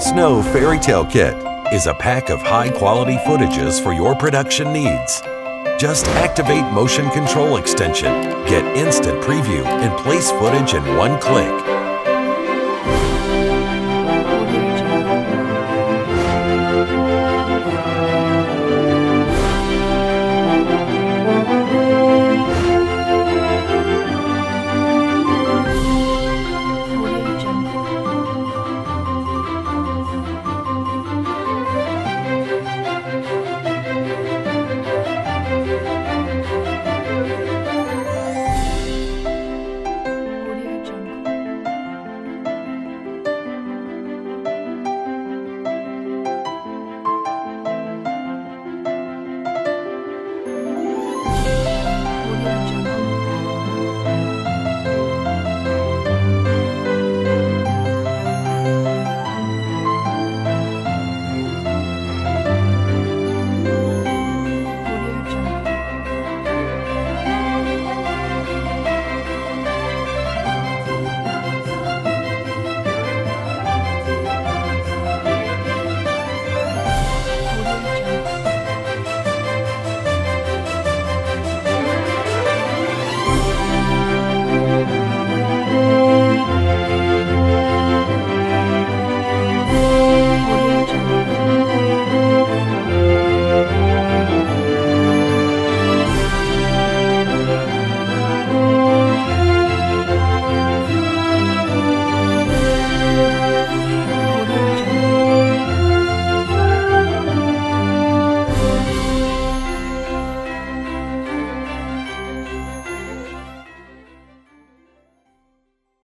Snow Fairy Tale Kit is a pack of high-quality footages for your production needs. Just activate Motion Control Extension, get instant preview, and place footage in one click.